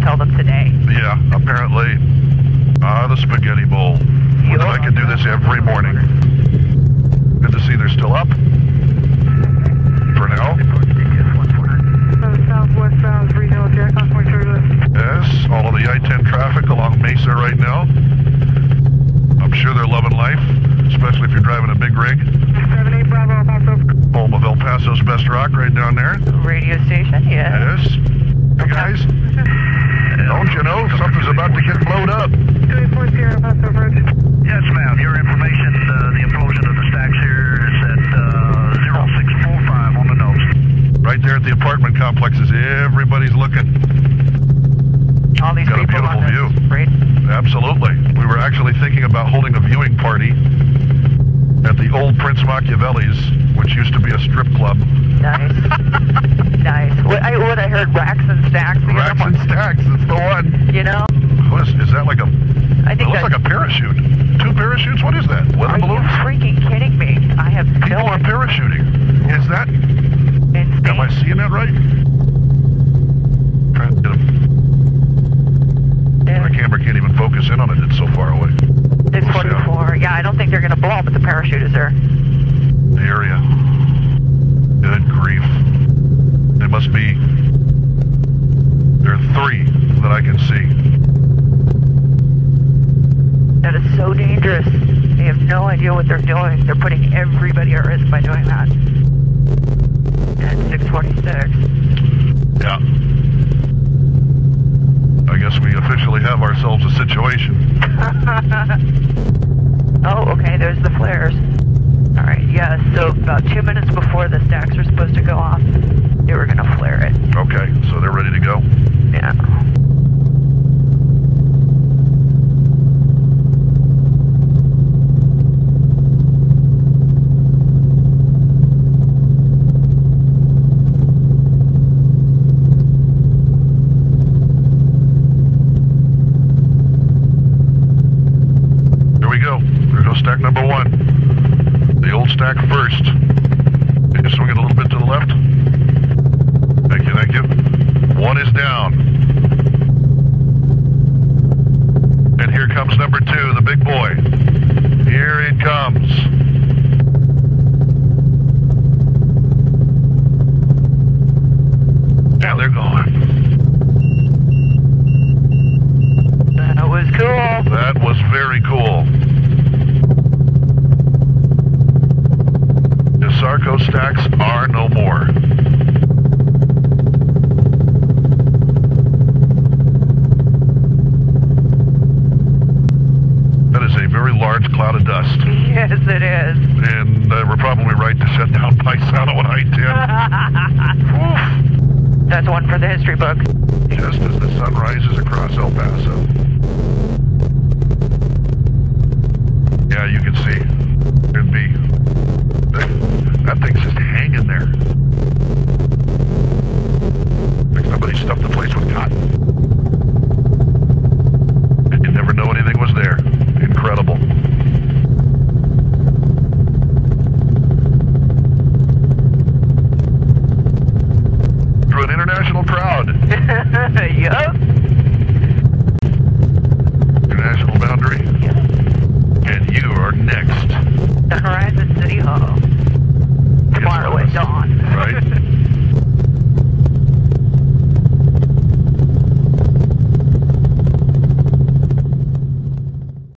tell them today. Yeah, apparently. The spaghetti bowl. Wish I could do this every morning. Good to see they're still up. For now. Southwestbound, regional jet, convoy service. Yes, all of the I-10 traffic along Mesa right now. I'm sure they're loving life, especially if you're driving a big rig. 78 Bravo, El Paso. Home of El Paso's best rock right down there. Radio station, yeah. Yes. Hey, guys. Don't you know, something's about to get blown up. 340 El Paso, Bridge. Yes, ma'am. Your information, the implosion of the stacks here is at 0645 on the nose. Right there at the apartment complexes, everybody's looking. All these got people a beautiful on view. Bridge. Absolutely. We were actually thinking about holding a viewing party at the old Prince Machiavelli's, which used to be a strip club. Nice. Nice. What I heard, Racks and Stacks. Racks and Stacks, it's the one. You know? What is that like a... I think it looks like a parachute. Two parachutes? What is that? Weather balloons? Are you freaking kidding me? I have no... People are parachuting. Is that... Insane. Am I seeing that right? I'm trying to get My camera can't even focus in on it. It's so far away. It's 44. Yeah, I don't think they're going to blow up, but the parachute is there. The area. Good grief. It must be... There are three that I can see. That is so dangerous. They have no idea what they're doing. They're putting everybody at risk by doing that. At 6:46. Yeah. I guess we officially have ourselves a situation. Oh, okay, there's the flares. All right, yeah, so about 2 minutes before the stacks were supposed to go off, they were going to flare it. Okay, so they're ready to go? Yeah. Stack first. Can you swing it a little bit to the left? Thank you, thank you. One is down. And here comes number two, the big boy. Here it comes. Yeah, they're going. That was cool. That was very cool. Sarco stacks are no more. That is a very large cloud of dust. Yes, it is. And we're probably right to shut down Paisano and I-10. That's one for the history book. Just as the sun rises across El Paso. Yeah, you can see. Could be. That thing's just hanging there. Like somebody stuffed the place with cotton. You'd never know anything was there. Incredible. Through an international crowd. Yup. International boundary. Yep. And you are next. The Horizon City Hall.